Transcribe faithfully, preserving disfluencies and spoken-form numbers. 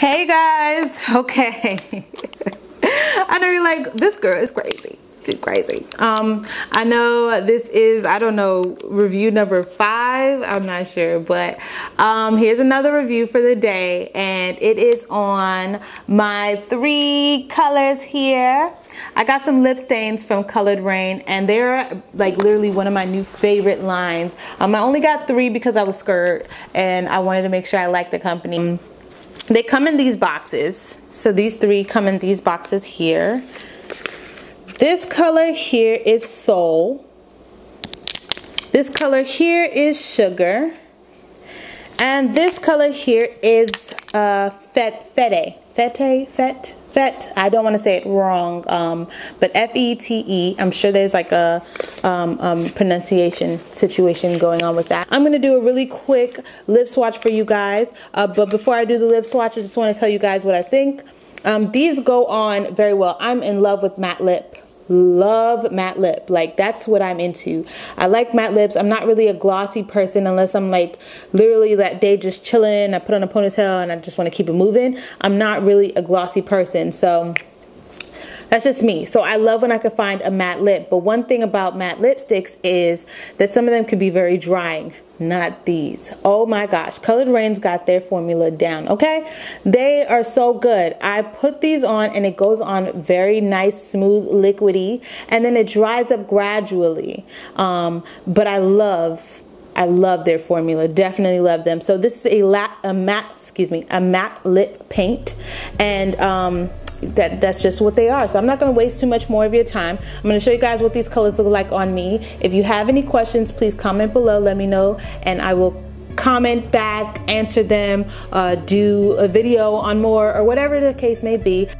Hey guys, okay. I know you're like, this girl is crazy. She's crazy. Um, I know this is, I don't know, review number five. I'm not sure, but um, here's another review for the day, and it is on my three colors here. I got some lip stains from Coloured Raine, and they're like literally one of my new favorite lines. Um, I only got three because I was scared, and I wanted to make sure I liked the company. They come in these boxes. So these three come in these boxes here. This color here is Soul. This color here is Sugar. And this color here is uh, Fete. Fete. Fete. Fete. Fete. I don't want to say it wrong. Um, but F E T E. I'm sure there's like a um, um, pronunciation situation going on with that. I'm going to do a really quick lip swatch for you guys. Uh, but before I do the lip swatch, I just want to tell you guys what I think. Um, these go on very well. I'm in love with matte lip. Love matte lip. Like, that's what I'm into. I like matte lips. I'm not really a glossy person unless I'm like literally that day just chilling. I put on a ponytail and I just want to keep it moving. I'm not really a glossy person. So that's just me. So I love when I can find a matte lip. But one thing about matte lipsticks is that some of them could be very drying. Not these. Oh my gosh. Coloured Raine's got their formula down, okay? They are so good. I put these on and it goes on very nice, smooth, liquidy, and then it dries up gradually. Um, but I love, I love their formula. Definitely love them. So this is a, lat, a matte, excuse me, a matte lip paint, and um, that that's just what they are. So I'm not going to waste too much more of your time. I'm going to show you guys what these colors look like on me. If you have any questions, please comment below, let me know, and I will comment back, answer them, uh, do a video on more, or whatever the case may be.